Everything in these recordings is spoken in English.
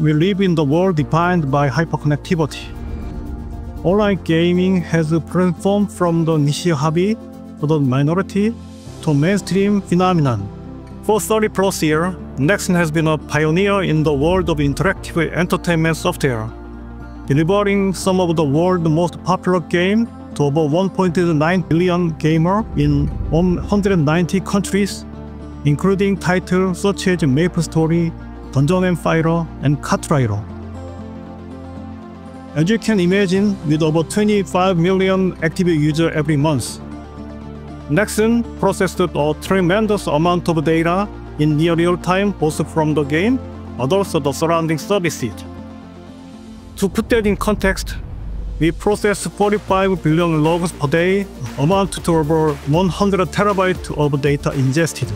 We live in the world defined by hyperconnectivity. Online gaming has transformed from the niche hobby to the minority to mainstream phenomenon. For 30-plus years, Nexon has been a pioneer in the world of interactive entertainment software, delivering some of the world's most popular games to over 1.9 billion gamers in 190 countries, including titles such as MapleStory, Dungeon & Fighter, and KartRider. As you can imagine, with over 25 million active users every month, Nexon processed a tremendous amount of data in near real time, both from the game but also the surrounding services. To put that in context, we process 45 billion logs per day, amount to over 100 terabytes of data ingested.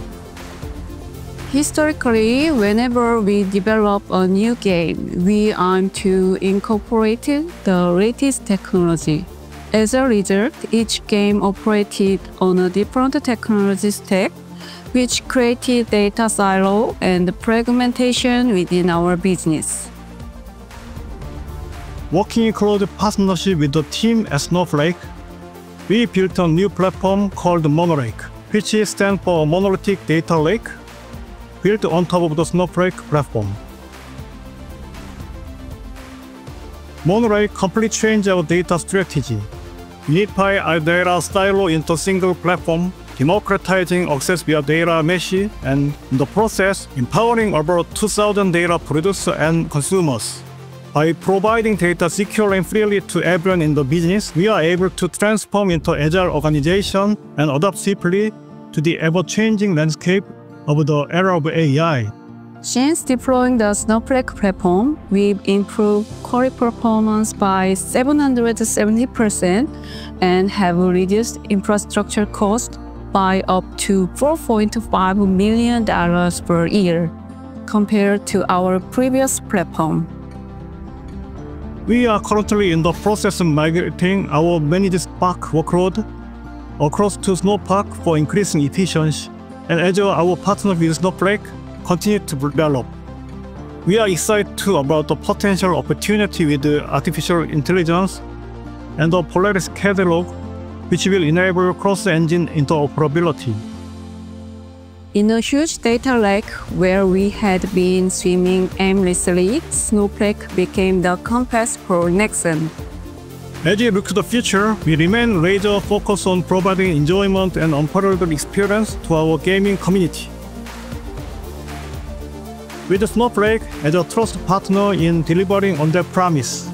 Historically, whenever we develop a new game, we aim to incorporate the latest technology. As a result, each game operated on a different technology stack, which created data silo and fragmentation within our business. Working in close partnership with the team at Snowflake, we built a new platform called Monolake, which stands for Monolithic Data Lake, built on top of the Snowflake platform. Monolake completely changed our data strategy, unify our data silo into a single platform, democratizing access via data mesh, and in the process, empowering over 2,000 data producers and consumers. By providing data securely and freely to everyone in the business, we are able to transform into an agile organization and adapt swiftly to the ever-changing landscape of the era of AI. Since deploying the Snowpark platform, we've improved query performance by 770% and have reduced infrastructure costs by up to $4.5 million per year compared to our previous platform. We are currently in the process of migrating our managed Spark workload across to Snowpark for increasing efficiency, and as our partner with Snowflake continues to develop, we are excited too about the potential opportunity with artificial intelligence and the Polaris Catalog, which will enable cross-engine interoperability. In a huge data lake where we had been swimming aimlessly, Snowflake became the compass for Nexon. As we look to the future, we remain laser-focused on providing enjoyment and unparalleled experience to our gaming community. With Snowflake as a trusted partner in delivering on that promise,